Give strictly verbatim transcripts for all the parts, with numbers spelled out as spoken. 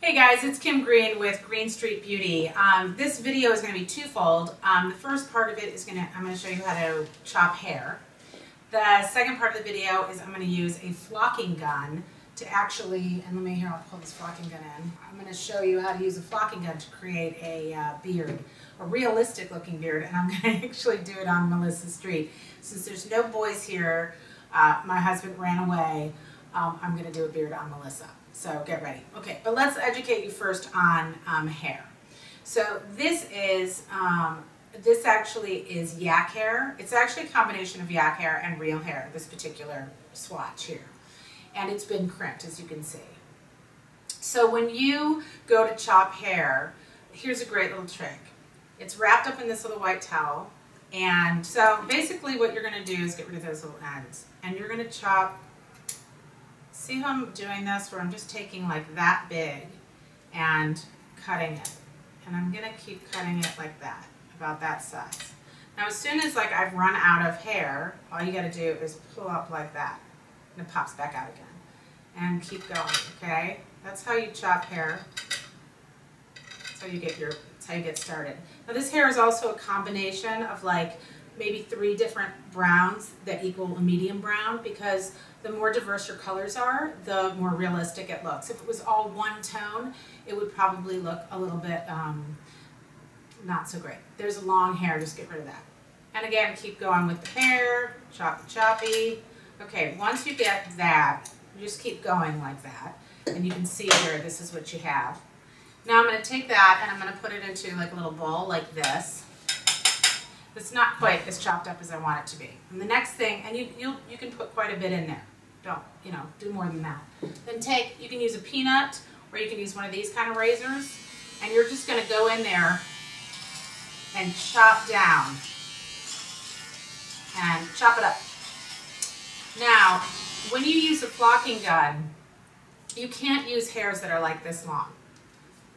Hey guys, it's Kim Greene with Greene Street Beauty. Um, this video is going to be twofold. Um, the first part of it is going to, I'm going to show you how to chop hair. The second part of the video is I'm going to use a flocking gun to actually, and let me here, I'll pull this flocking gun in. I'm going to show you how to use a flocking gun to create a uh, beard, a realistic looking beard, and I'm going to actually do it on Melissa Street. Since there's no boys here, uh, my husband ran away, um, I'm going to do a beard on Melissa. So get ready. Okay, but let's educate you first on um, hair. So this is, um, this actually is yak hair. It's actually a combination of yak hair and real hair, this particular swatch here. And it's been crimped, as you can see. So when you go to chop hair, here's a great little trick. It's wrapped up in this little white towel. And so basically what you're gonna do is get rid of those little ends. And you're gonna chop. See how I'm doing this, where I'm just taking like that big and cutting it. And I'm gonna keep cutting it like that, about that size. Now as soon as like I've run out of hair, all you gotta do is pull up like that, and it pops back out again. And keep going, okay? That's how you chop hair. That's how you get your, that's how you get started. Now this hair is also a combination of like maybe three different browns that equal a medium brown, because the more diverse your colors are, the more realistic it looks. If it was all one tone, it would probably look a little bit um, not so great. There's long hair, just get rid of that. And again, keep going with the hair, choppy, choppy. Okay, once you get that, you just keep going like that. And you can see here, this is what you have. Now I'm gonna take that and I'm gonna put it into like a little bowl like this. It's not quite as chopped up as I want it to be. And the next thing, and you you'll, you can put quite a bit in there. Don't, you know, do more than that. Then take, you can use a peanut, or you can use one of these kind of razors, and you're just going to go in there and chop down. And chop it up. Now, when you use a flocking gun, you can't use hairs that are like this long.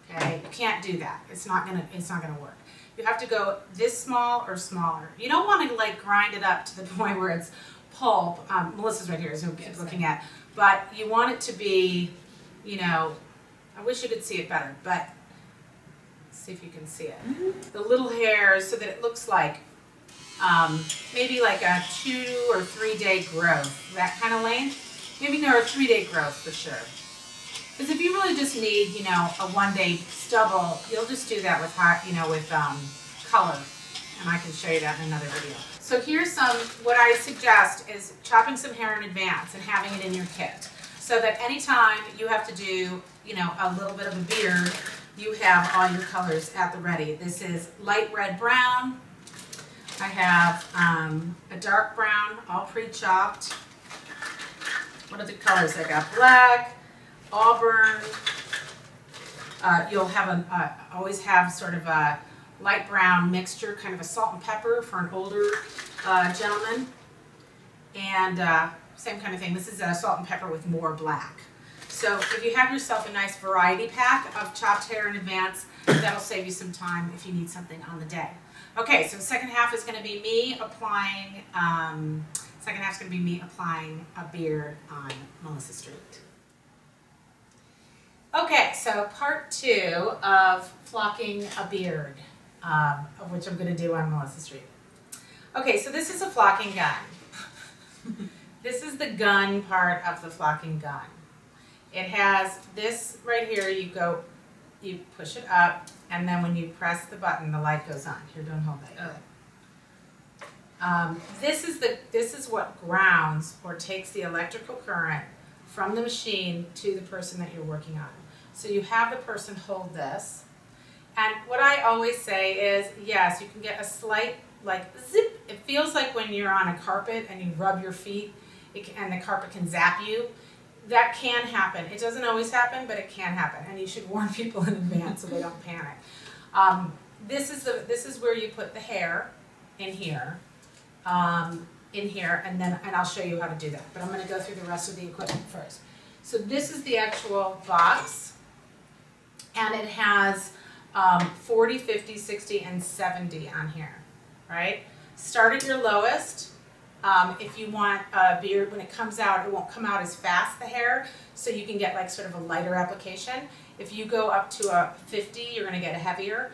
Okay? You can't do that. It's not gonna, it's not gonna work. You have to go this small or smaller. You don't want to like grind it up to the point where it's pulp. Um, Melissa's right here is who keeps looking at. But you want it to be, you know, I wish you could see it better, but let's see if you can see it. Mm-hmm. The little hairs, so that it looks like um, maybe like a two or three day growth, that kind of length. Maybe no, a three day growth for sure. Because if you really just need, you know, a one-day stubble, you'll just do that with hot, you know, with um, color, and I can show you that in another video. So here's some. What I suggest is chopping some hair in advance and having it in your kit, so that anytime you have to do, you know, a little bit of a beard, you have all your colors at the ready. This is light red brown. I have um, a dark brown, all pre-chopped. What are the colors? I got black. Auburn, uh, you'll have a, uh, always have sort of a light brown mixture, kind of a salt and pepper for an older uh, gentleman, and uh, same kind of thing. This is a salt and pepper with more black. So if you have yourself a nice variety pack of chopped hair in advance, that'll save you some time if you need something on the day. Okay, so the second half is going to be me applying, um, second half is going to be me applying a beard on Melissa Street. Okay, so part two of flocking a beard, um, which I'm going to do on Melissa Street. Okay, so this is a flocking gun. This is the gun part of the flocking gun. It has this right here. You go, you push it up, and then when you press the button, the light goes on. Here, don't hold that. Oh. Um, this is the this is what grounds or takes the electrical current from the machine to the person that you're working on. So you have the person hold this. And what I always say is, yes, you can get a slight, like, zip. It feels like when you're on a carpet and you rub your feet it can, and the carpet can zap you. That can happen. It doesn't always happen, but it can happen. And you should warn people in advance so they don't panic. Um, this is the, this is where you put the hair in here. Um, in here, and then and I'll show you how to do that. But I'm going to go through the rest of the equipment first. So this is the actual box, and it has um, forty, fifty, sixty, and seventy on here, right? Start at your lowest, Um, if you want a beard, when it comes out, it won't come out as fast, the hair, so you can get like sort of a lighter application. If you go up to a fifty, you're going to get a heavier.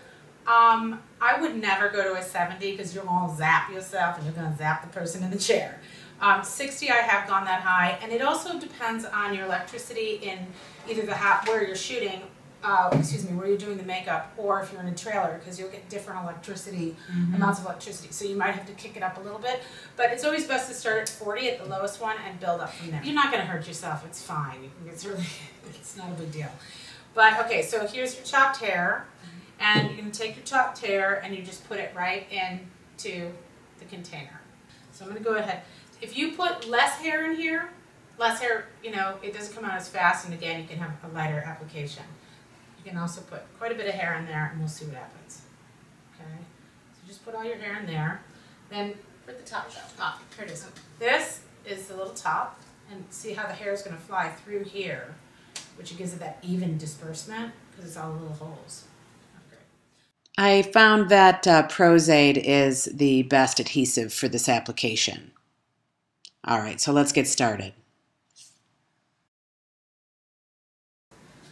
Um, I would never go to a seventy because you're going to zap yourself and you're going to zap the person in the chair. Um, sixty, I have gone that high, and it also depends on your electricity in either the hot where you're shooting, uh, excuse me, where you're doing the makeup, or if you're in a trailer, because you'll get different electricity, mm-hmm. amounts of electricity, so you might have to kick it up a little bit, but it's always best to start at forty at the lowest one and build up from there. You're not going to hurt yourself, it's fine, it's really, it's not a big deal. But okay, so here's your chopped hair, and you're going to take your chopped hair and you just put it right into the container. So I'm going to go ahead. If you put less hair in here, less hair, you know, it doesn't come out as fast, and again, you can have a lighter application. You can also put quite a bit of hair in there, and we'll see what happens. Okay, so just put all your hair in there. Then, where'd the top go? Oh, here it is. This is the little top, and see how the hair is going to fly through here, which gives it that even disbursement, because it's all little holes. I found that uh, Pros-Aide is the best adhesive for this application. All right, so let's get started.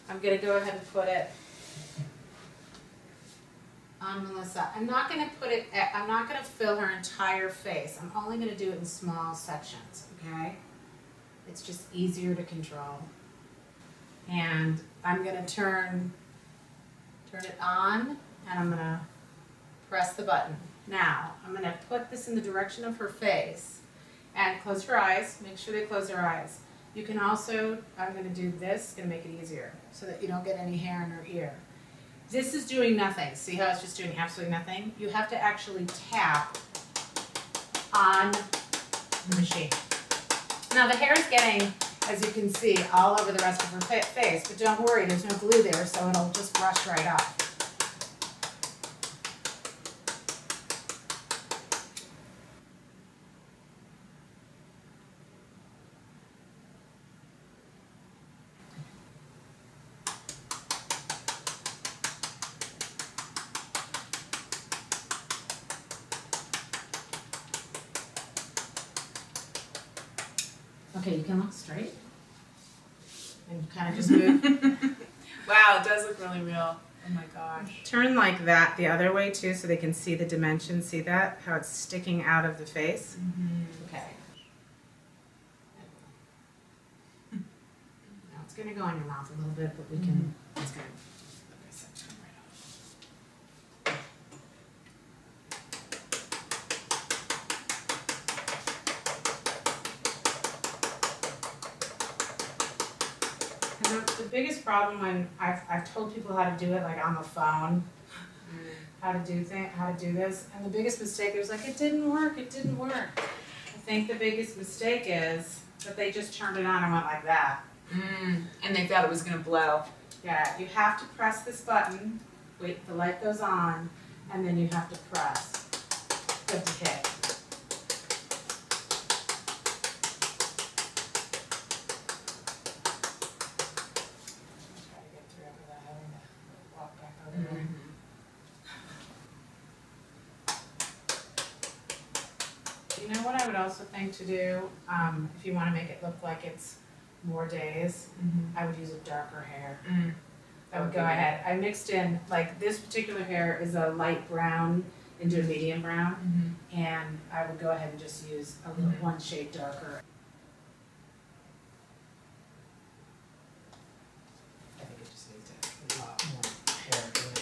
I'm going to go ahead and put it on Melissa. I'm not going to put it at, I'm not going to fill her entire face. I'm only going to do it in small sections, okay? It's just easier to control. And I'm going to turn turn it on, and I'm going to press the button. Now, I'm going to put this in the direction of her face. And close her eyes, make sure they close their eyes. You can also, I'm going to do this, going to make it easier so that you don't get any hair in her ear. This is doing nothing. See how it's just doing absolutely nothing? You have to actually tap on the machine. Now the hair is getting, as you can see, all over the rest of her face, but don't worry, there's no glue there, so it'll just brush right off. Okay, you can look straight and kind of just move. Wow, it does look really real. Oh my gosh. Turn like that the other way too so they can see the dimension. See that? How it's sticking out of the face? Mm-hmm. Okay. Now it's going to go on your mouth a little bit, but we can... Mm-hmm. It's good. Okay, so turn right The biggest problem when I've, I've told people how to do it, like on the phone, mm. how to do thing, how to do this, and the biggest mistake is like, it didn't work, it didn't work. I think the biggest mistake is that they just turned it on and went like that. Mm. And they thought it was going to blow. Yeah, you have to press this button, wait, the light goes on, and then you have to press. You have to hit. You know what I would also think to do, um, if you want to make it look like it's more days, mm-hmm. I would use a darker hair. Mm. I would okay. go ahead. I mixed in, like this particular hair is a light brown into a medium brown, mm-hmm. and I would go ahead and just use a little, mm-hmm. one shade darker. I think it just needs to have a lot more hair in it.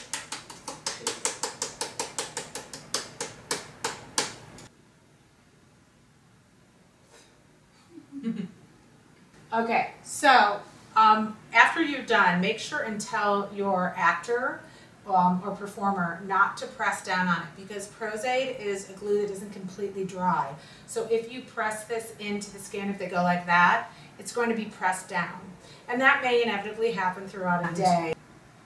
Okay, so um, after you're done, make sure and tell your actor um, or performer not to press down on it, because Pros-Aide is a glue that isn't completely dry. So if you press this into the skin, if they go like that, it's going to be pressed down. And that may inevitably happen throughout a day.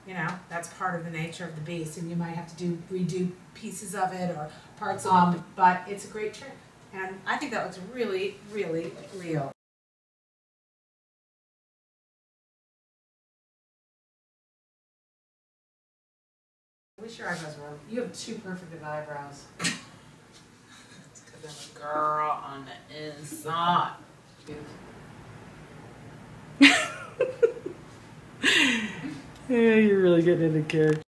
You know, that's part of the nature of the beast, and you might have to do redo pieces of it or parts of it, but it's a great trick. And I think that looks really, really real. I wish your eyebrows were. You have two perfect eyebrows. It's because I'm a girl. on the inside. Yeah, you're really getting into character.